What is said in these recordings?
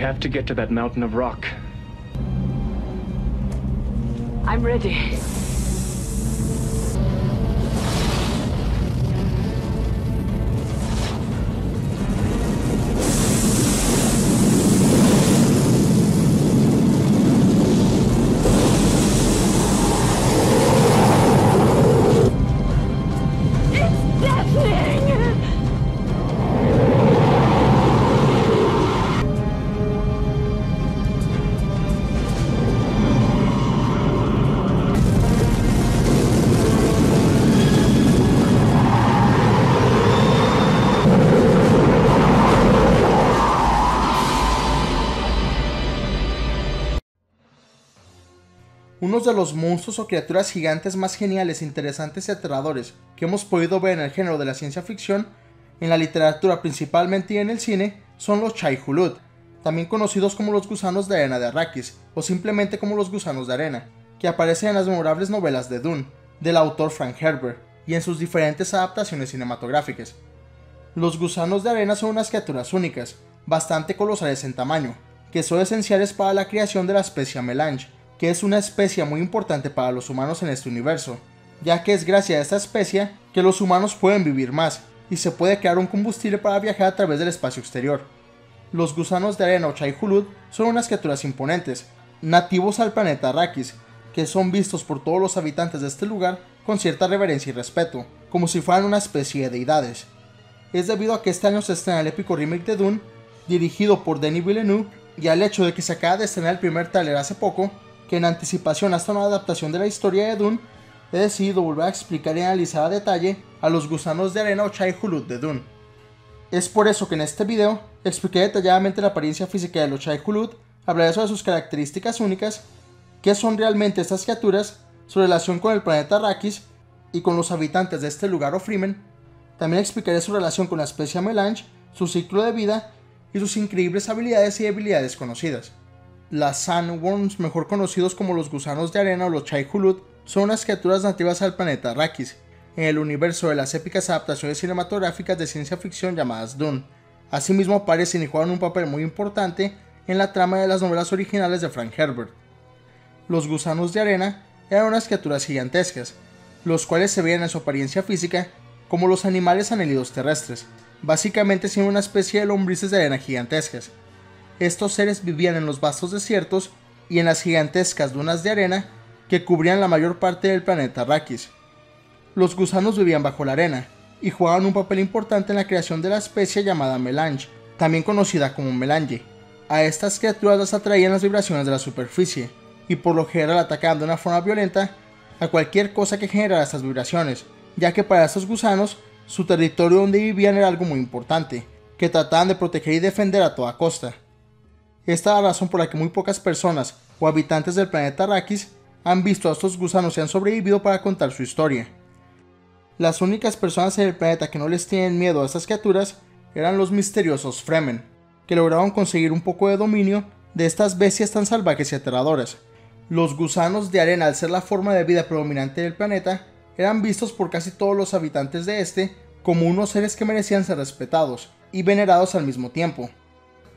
We have to get to that mountain of rock. I'm ready. Unos de los monstruos o criaturas gigantes más geniales, interesantes y aterradores que hemos podido ver en el género de la ciencia ficción, en la literatura principalmente y en el cine, son los Chaihulut, también conocidos como los gusanos de arena de Arrakis, o simplemente como los gusanos de arena, que aparecen en las memorables novelas de Dune, del autor Frank Herbert, y en sus diferentes adaptaciones cinematográficas. Los gusanos de arena son unas criaturas únicas, bastante colosales en tamaño, que son esenciales para la creación de la especie Melange, que es una especie muy importante para los humanos en este universo, ya que es gracias a esta especie que los humanos pueden vivir más y se puede crear un combustible para viajar a través del espacio exterior. Los gusanos de arena o Chaihulut son unas criaturas imponentes, nativos al planeta Arrakis, que son vistos por todos los habitantes de este lugar con cierta reverencia y respeto, como si fueran una especie de deidades. Es debido a que este año se estrena el épico remake de Dune, dirigido por Denis Villeneuve, y al hecho de que se acaba de estrenar el primer tráiler hace poco, que en anticipación hasta una adaptación de la historia de Dune, he decidido volver a explicar y analizar a detalle a los gusanos de arena o Chaihulut de Dune. Es por eso que en este video expliqué detalladamente la apariencia física de los Chaihulut, hablaré sobre sus características únicas, qué son realmente estas criaturas, su relación con el planeta Arrakis y con los habitantes de este lugar o Fremen, también explicaré su relación con la especie Melange, su ciclo de vida y sus increíbles habilidades y debilidades conocidas. Las sandworms, mejor conocidos como los gusanos de arena o los Chaihulut, son unas criaturas nativas al planeta Arrakis, en el universo de las épicas adaptaciones cinematográficas de ciencia ficción llamadas Dune. Asimismo aparecen y juegan un papel muy importante en la trama de las novelas originales de Frank Herbert. Los gusanos de arena eran unas criaturas gigantescas, los cuales se veían en su apariencia física como los animales anhelidos terrestres, básicamente siendo una especie de lombrices de arena gigantescas. Estos seres vivían en los vastos desiertos y en las gigantescas dunas de arena que cubrían la mayor parte del planeta Arrakis. Los gusanos vivían bajo la arena y jugaban un papel importante en la creación de la especie llamada Melange, también conocida como Melange. A estas criaturas las atraían las vibraciones de la superficie y por lo general atacaban de una forma violenta a cualquier cosa que generara estas vibraciones, ya que para estos gusanos su territorio donde vivían era algo muy importante, que trataban de proteger y defender a toda costa. Esta es la razón por la que muy pocas personas o habitantes del planeta Arrakis han visto a estos gusanos y han sobrevivido para contar su historia. Las únicas personas en el planeta que no les tienen miedo a estas criaturas eran los misteriosos Fremen, que lograron conseguir un poco de dominio de estas bestias tan salvajes y aterradoras. Los gusanos de arena, al ser la forma de vida predominante del planeta, eran vistos por casi todos los habitantes de este como unos seres que merecían ser respetados y venerados al mismo tiempo,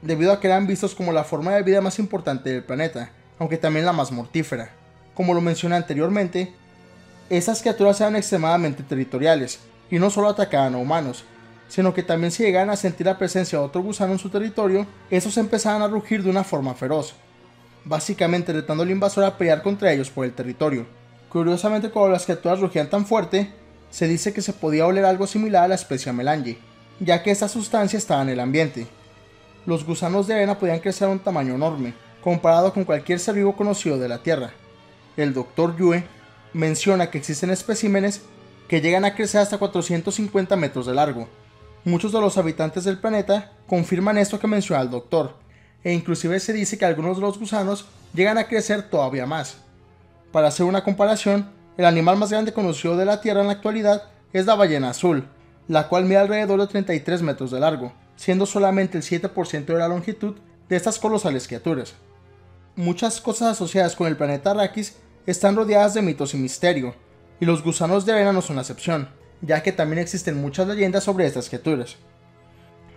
debido a que eran vistos como la forma de vida más importante del planeta, aunque también la más mortífera. Como lo mencioné anteriormente, estas criaturas eran extremadamente territoriales, y no solo atacaban a humanos, sino que también si llegaban a sentir la presencia de otro gusano en su territorio, estos empezaban a rugir de una forma feroz, básicamente retando al invasor a pelear contra ellos por el territorio. Curiosamente, cuando las criaturas rugían tan fuerte, se dice que se podía oler algo similar a la especie Melange, ya que esta sustancia estaba en el ambiente. Los gusanos de arena podían crecer a un tamaño enorme, comparado con cualquier ser vivo conocido de la Tierra. El Dr. Yue menciona que existen especímenes que llegan a crecer hasta 450 metros de largo. Muchos de los habitantes del planeta confirman esto que menciona el doctor, e inclusive se dice que algunos de los gusanos llegan a crecer todavía más. Para hacer una comparación, el animal más grande conocido de la Tierra en la actualidad es la ballena azul, la cual mide alrededor de 33 metros de largo, siendo solamente el 7% de la longitud de estas colosales criaturas. Muchas cosas asociadas con el planeta Arrakis están rodeadas de mitos y misterio, y los gusanos de arena no son la excepción, ya que también existen muchas leyendas sobre estas criaturas.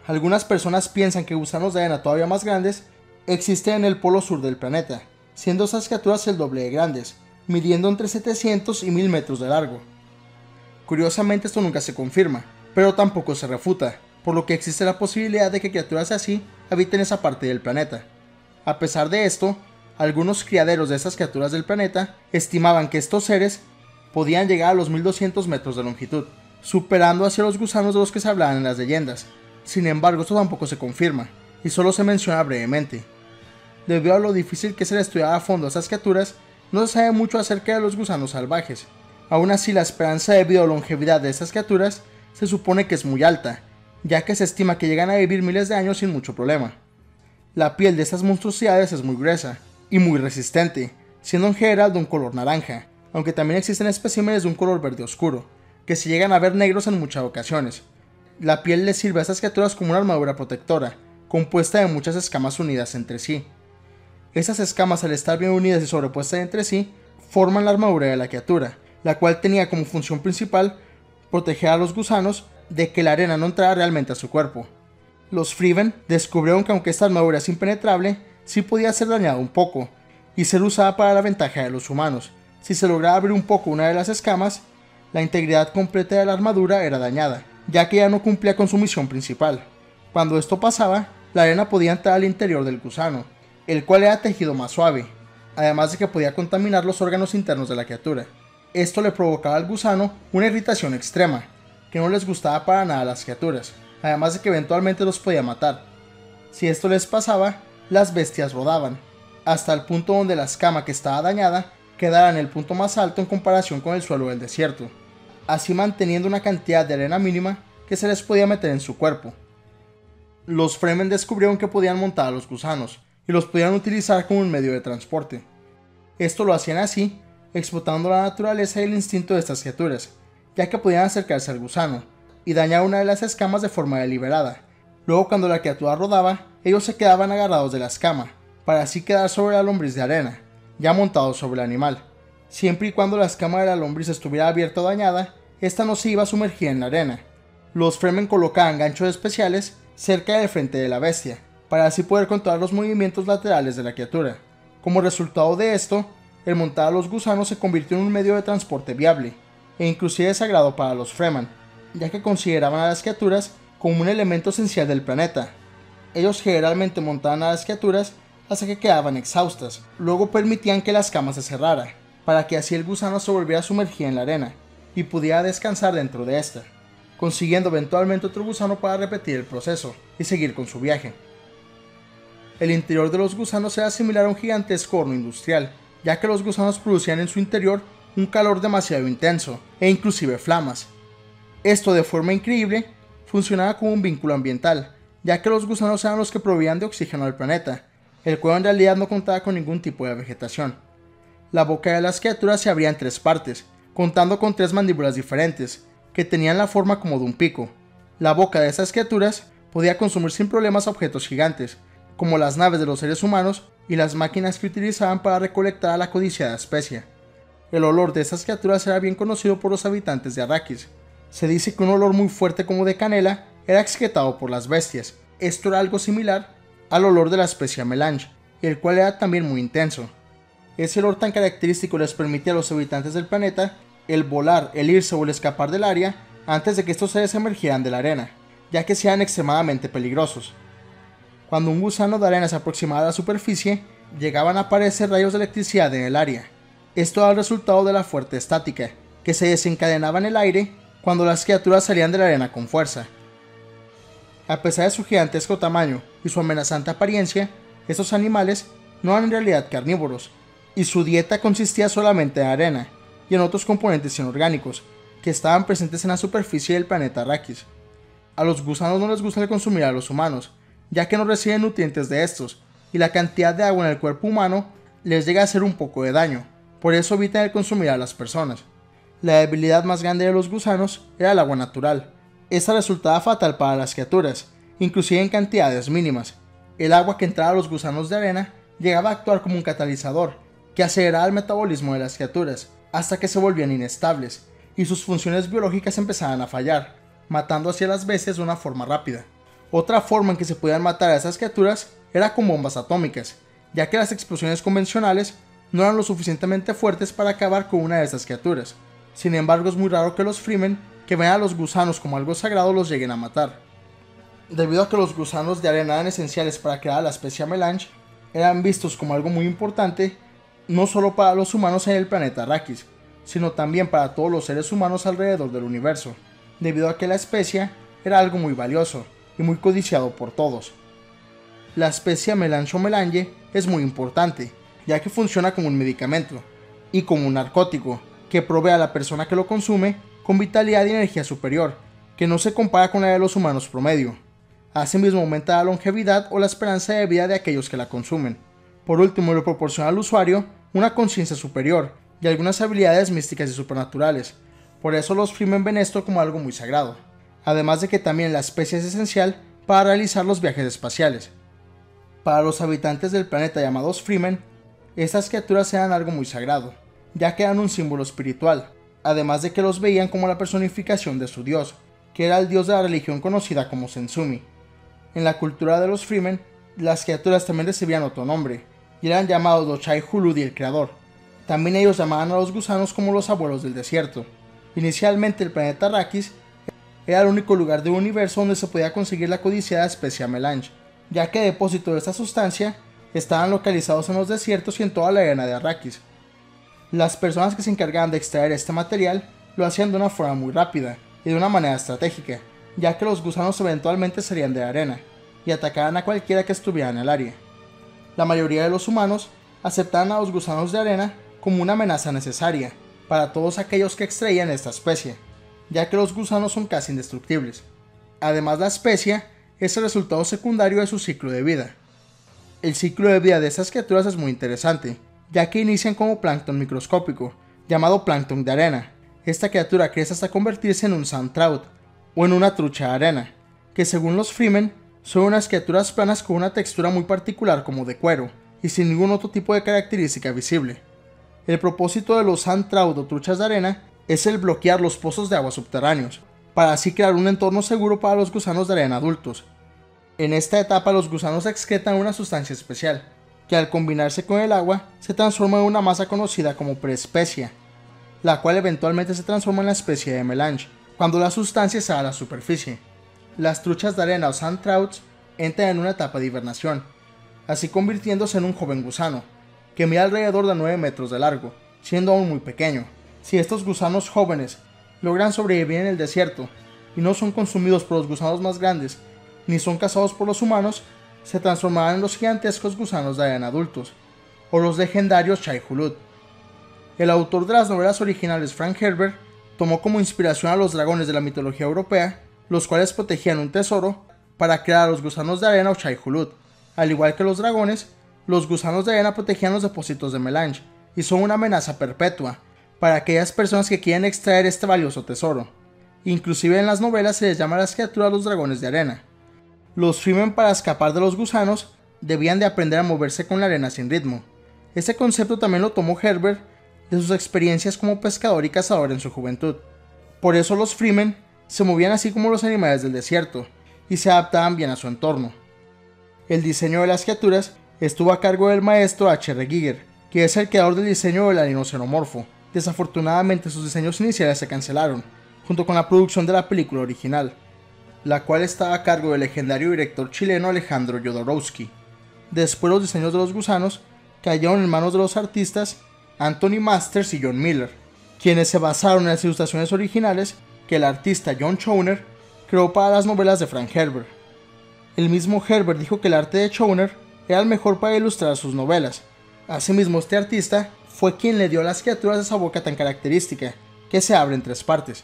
Algunas personas piensan que gusanos de arena todavía más grandes existe en el polo sur del planeta, siendo esas criaturas el doble de grandes, midiendo entre 700 y 1000 metros de largo. Curiosamente esto nunca se confirma, pero tampoco se refuta, por lo que existe la posibilidad de que criaturas así habiten esa parte del planeta. A pesar de esto, algunos criaderos de esas criaturas del planeta estimaban que estos seres podían llegar a los 1200 metros de longitud, superando hacia los gusanos de los que se hablaban en las leyendas. Sin embargo, esto tampoco se confirma, y solo se menciona brevemente. Debido a lo difícil que es estudiar a fondo a estas criaturas, no se sabe mucho acerca de los gusanos salvajes. Aún así, la esperanza de vida o longevidad de estas criaturas se supone que es muy alta, ya que se estima que llegan a vivir miles de años sin mucho problema. La piel de estas monstruosidades es muy gruesa y muy resistente, siendo en general de un color naranja, aunque también existen especímenes de un color verde oscuro, que se llegan a ver negros en muchas ocasiones. La piel les sirve a estas criaturas como una armadura protectora, compuesta de muchas escamas unidas entre sí. Estas escamas, al estar bien unidas y sobrepuestas entre sí, forman la armadura de la criatura, la cual tenía como función principal proteger a los gusanos de que la arena no entrara realmente a su cuerpo. Los Freeven descubrieron que aunque esta armadura es impenetrable, sí podía ser dañada un poco, y ser usada para la ventaja de los humanos. Si se lograba abrir un poco una de las escamas, la integridad completa de la armadura era dañada, ya que ya no cumplía con su misión principal. Cuando esto pasaba, la arena podía entrar al interior del gusano, el cual era tejido más suave, además de que podía contaminar los órganos internos de la criatura. Esto le provocaba al gusano una irritación extrema, que no les gustaba para nada a las criaturas, además de que eventualmente los podía matar. Si esto les pasaba, las bestias rodaban, hasta el punto donde la escama que estaba dañada quedara en el punto más alto en comparación con el suelo del desierto, así manteniendo una cantidad de arena mínima que se les podía meter en su cuerpo. Los Fremen descubrieron que podían montar a los gusanos, y los podían utilizar como un medio de transporte. Esto lo hacían así, explotando la naturaleza y el instinto de estas criaturas, ya que podían acercarse al gusano y dañar una de las escamas de forma deliberada. Luego, cuando la criatura rodaba, ellos se quedaban agarrados de la escama, para así quedar sobre la lombriz de arena, ya montados sobre el animal. Siempre y cuando la escama de la lombriz estuviera abierta o dañada, esta no se iba a sumergir en la arena. Los Fremen colocaban ganchos especiales cerca del frente de la bestia, para así poder controlar los movimientos laterales de la criatura. Como resultado de esto, el montar a los gusanos se convirtió en un medio de transporte viable, e inclusive sagrado para los Fremen, ya que consideraban a las criaturas como un elemento esencial del planeta. Ellos generalmente montaban a las criaturas hasta que quedaban exhaustas, luego permitían que la escama se cerrara, para que así el gusano se volviera sumergida en la arena, y pudiera descansar dentro de esta, consiguiendo eventualmente otro gusano para repetir el proceso, y seguir con su viaje. El interior de los gusanos era similar a un gigantesco horno industrial, ya que los gusanos producían en su interior un calor demasiado intenso, e inclusive flamas. Esto, de forma increíble, funcionaba como un vínculo ambiental, ya que los gusanos eran los que proveían de oxígeno al planeta, el cual en realidad no contaba con ningún tipo de vegetación. La boca de las criaturas se abría en tres partes, contando con tres mandíbulas diferentes, que tenían la forma como de un pico. La boca de estas criaturas podía consumir sin problemas objetos gigantes, como las naves de los seres humanos y las máquinas que utilizaban para recolectar a la codiciada especie. El olor de estas criaturas era bien conocido por los habitantes de Arrakis. Se dice que un olor muy fuerte como de canela era excretado por las bestias. Esto era algo similar al olor de la especie melange, el cual era también muy intenso. Ese olor tan característico les permitía a los habitantes del planeta el volar, el irse o el escapar del área antes de que estos seres emergieran de la arena, ya que sean extremadamente peligrosos. Cuando un gusano de arena se aproximaba a la superficie, llegaban a aparecer rayos de electricidad en el área. Esto era el resultado de la fuerte estática, que se desencadenaba en el aire cuando las criaturas salían de la arena con fuerza. A pesar de su gigantesco tamaño y su amenazante apariencia, estos animales no eran en realidad carnívoros, y su dieta consistía solamente en arena y en otros componentes inorgánicos que estaban presentes en la superficie del planeta Arrakis. A los gusanos no les gusta el consumir a los humanos, ya que no reciben nutrientes de estos, y la cantidad de agua en el cuerpo humano les llega a hacer un poco de daño, por eso evitan el consumir a las personas. La debilidad más grande de los gusanos era el agua natural. Esta resultaba fatal para las criaturas, inclusive en cantidades mínimas. El agua que entraba a los gusanos de arena llegaba a actuar como un catalizador, que aceleraba el metabolismo de las criaturas, hasta que se volvían inestables, y sus funciones biológicas empezaban a fallar, matando así a las bestias de una forma rápida. Otra forma en que se podían matar a esas criaturas era con bombas atómicas, ya que las explosiones convencionales no eran lo suficientemente fuertes para acabar con una de estas criaturas. Sin embargo, es muy raro que los Freemen, que ven a los gusanos como algo sagrado, los lleguen a matar. Debido a que los gusanos de arena eran esenciales para crear la especie Melange, eran vistos como algo muy importante, no solo para los humanos en el planeta Arrakis, sino también para todos los seres humanos alrededor del universo, debido a que la especie era algo muy valioso y muy codiciado por todos. La especie Melange o Melange es muy importante, ya que funciona como un medicamento y como un narcótico, que provee a la persona que lo consume con vitalidad y energía superior, que no se compara con la de los humanos promedio. Asimismo aumenta la longevidad o la esperanza de vida de aquellos que la consumen. Por último, le proporciona al usuario una conciencia superior y algunas habilidades místicas y supernaturales. Por eso los Freemen ven esto como algo muy sagrado, además de que también la especie es esencial para realizar los viajes espaciales. Para los habitantes del planeta llamados Freemen, estas criaturas eran algo muy sagrado, ya que eran un símbolo espiritual, además de que los veían como la personificación de su dios, que era el dios de la religión conocida como Sensumi. En la cultura de los Freemen, las criaturas también recibían otro nombre, y eran llamados los Chai Huludi, el creador. También ellos llamaban a los gusanos como los abuelos del desierto. Inicialmente el planeta Arrakis era el único lugar del universo donde se podía conseguir la codiciada especie Melange, ya que depósitos de esta sustancia estaban localizados en los desiertos y en toda la arena de Arrakis. Las personas que se encargaban de extraer este material lo hacían de una forma muy rápida y de una manera estratégica, ya que los gusanos eventualmente serían de la arena y atacaban a cualquiera que estuviera en el área. La mayoría de los humanos aceptaban a los gusanos de arena como una amenaza necesaria para todos aquellos que extraían esta especie, ya que los gusanos son casi indestructibles. Además, la especie es el resultado secundario de su ciclo de vida. El ciclo de vida de estas criaturas es muy interesante, ya que inician como plancton microscópico, llamado plancton de arena. Esta criatura crece hasta convertirse en un sand trout, o en una trucha de arena, que según los Freemen, son unas criaturas planas con una textura muy particular como de cuero, y sin ningún otro tipo de característica visible. El propósito de los sand trout o truchas de arena es el bloquear los pozos de agua subterráneos, para así crear un entorno seguro para los gusanos de arena adultos. En esta etapa los gusanos excretan una sustancia especial, que al combinarse con el agua se transforma en una masa conocida como preespecia, la cual eventualmente se transforma en la especie de Melange, cuando la sustancia sale a la superficie. Las truchas de arena o sand trouts entran en una etapa de hibernación, así convirtiéndose en un joven gusano, que mide alrededor de 9 metros de largo, siendo aún muy pequeño. Si estos gusanos jóvenes logran sobrevivir en el desierto y no son consumidos por los gusanos más grandes, ni son cazados por los humanos, se transformarán en los gigantescos gusanos de arena adultos, o los legendarios Chai Hulud. El autor de las novelas originales, Frank Herbert, tomó como inspiración a los dragones de la mitología europea, los cuales protegían un tesoro, para crear a los gusanos de arena o Chai Hulud. Al igual que los dragones, los gusanos de arena protegían los depósitos de Melange, y son una amenaza perpetua para aquellas personas que quieren extraer este valioso tesoro. Inclusive en las novelas se les llama a las criaturas los dragones de arena. Los Freemen, para escapar de los gusanos, debían de aprender a moverse con la arena sin ritmo. Este concepto también lo tomó Herbert de sus experiencias como pescador y cazador en su juventud. Por eso los Freemen se movían así como los animales del desierto, y se adaptaban bien a su entorno. El diseño de las criaturas estuvo a cargo del maestro H.R. Giger, que es el creador del diseño del alinocenomorfo. Desafortunadamente sus diseños iniciales se cancelaron, junto con la producción de la película original, la cual estaba a cargo del legendario director chileno Alejandro Jodorowsky. Después los diseños de los gusanos cayeron en manos de los artistas Anthony Masters y John Miller, quienes se basaron en las ilustraciones originales que el artista John Chouinard creó para las novelas de Frank Herbert. El mismo Herbert dijo que el arte de Chouinard era el mejor para ilustrar sus novelas. Asimismo, este artista fue quien le dio a las criaturas esa boca tan característica, que se abre en tres partes.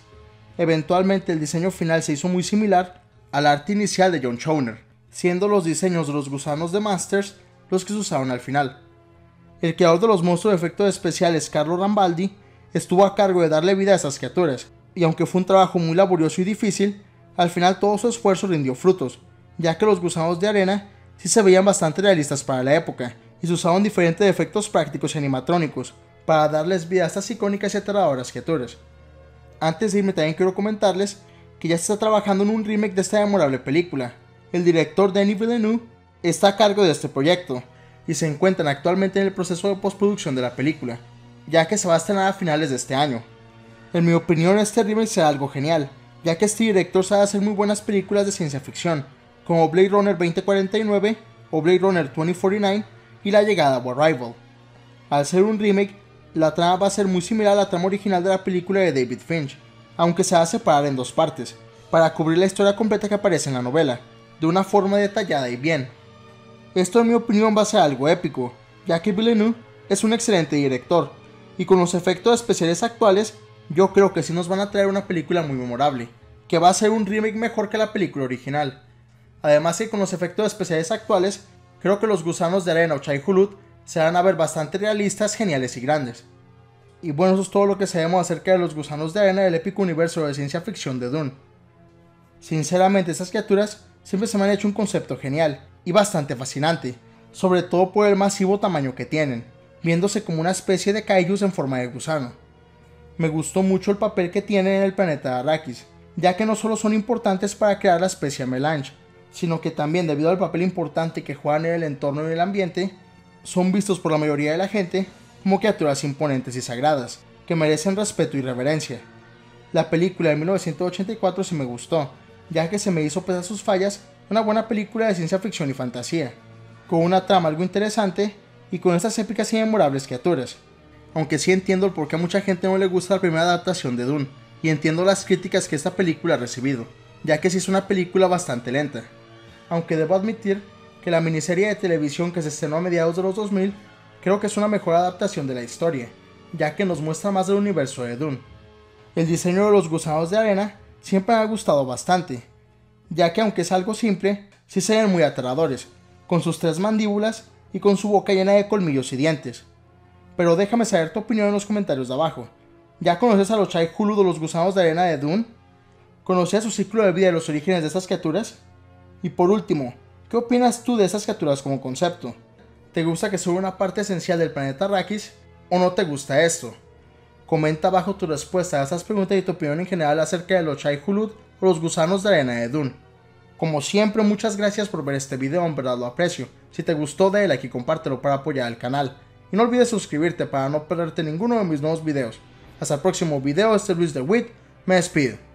Eventualmente el diseño final se hizo muy similar al arte inicial de John Chouinard, siendo los diseños de los gusanos de Masters los que se usaron al final. El creador de los monstruos de efectos especiales, Carlo Rambaldi, estuvo a cargo de darle vida a esas criaturas, y aunque fue un trabajo muy laborioso y difícil, al final todo su esfuerzo rindió frutos, ya que los gusanos de arena sí se veían bastante realistas para la época, y se usaron diferentes efectos prácticos y animatrónicos para darles vida a estas icónicas y aterradoras criaturas. Antes de irme también quiero comentarles que ya se está trabajando en un remake de esta memorable película, el director Denis Villeneuve está a cargo de este proyecto y se encuentran actualmente en el proceso de postproducción de la película, ya que se va a estrenar a finales de este año. En mi opinión, este remake será algo genial, ya que este director sabe hacer muy buenas películas de ciencia ficción, como Blade Runner 2049 o Blade Runner 2049 y La Llegada o Arrival. Al ser un remake, la trama va a ser muy similar a la trama original de la película de David Finch, aunque se va a separar en dos partes, para cubrir la historia completa que aparece en la novela, de una forma detallada y bien. Esto en mi opinión va a ser algo épico, ya que Villeneuve es un excelente director, y con los efectos especiales actuales, yo creo que sí nos van a traer una película muy memorable, que va a ser un remake mejor que la película original. Además que con los efectos especiales actuales, creo que los gusanos de arena o Chai-Hulud se van a ver bastante realistas, geniales y grandes. Y bueno, eso es todo lo que sabemos acerca de los gusanos de arena del épico universo de ciencia ficción de Dune. Sinceramente, estas criaturas siempre se me han hecho un concepto genial y bastante fascinante, sobre todo por el masivo tamaño que tienen, viéndose como una especie de kaijus en forma de gusano. Me gustó mucho el papel que tienen en el planeta de Arrakis, ya que no solo son importantes para crear la especie Melange, sino que también, debido al papel importante que juegan en el entorno y en el ambiente, son vistos por la mayoría de la gente como criaturas imponentes y sagradas, que merecen respeto y reverencia. La película de 1984 sí me gustó, ya que se me hizo, pese a sus fallas, una buena película de ciencia ficción y fantasía, con una trama algo interesante y con estas épicas y memorables criaturas. Aunque sí entiendo el por qué a mucha gente no le gusta la primera adaptación de Dune, y entiendo las críticas que esta película ha recibido, ya que sí es una película bastante lenta. Aunque debo admitir que la miniserie de televisión que se estrenó a mediados de los 2000, creo que es una mejor adaptación de la historia, ya que nos muestra más del universo de Dune. El diseño de los gusanos de arena siempre me ha gustado bastante, ya que aunque es algo simple, sí se ven muy aterradores, con sus tres mandíbulas y con su boca llena de colmillos y dientes. Pero déjame saber tu opinión en los comentarios de abajo. ¿Ya conoces a los Chai-Hulud o los gusanos de arena de Dune? ¿Conocías su ciclo de vida y los orígenes de estas criaturas? Y por último, ¿qué opinas tú de estas criaturas como concepto? ¿Te gusta que sea una parte esencial del planeta Arrakis o no te gusta esto? Comenta abajo tu respuesta a estas preguntas y tu opinión en general acerca de los Chai-Hulud o los gusanos de arena de Dune. Como siempre, muchas gracias por ver este video, en verdad lo aprecio. Si te gustó, dale like y compártelo para apoyar al canal. Y no olvides suscribirte para no perderte ninguno de mis nuevos videos. Hasta el próximo video, este es Luis de Wit, me despido.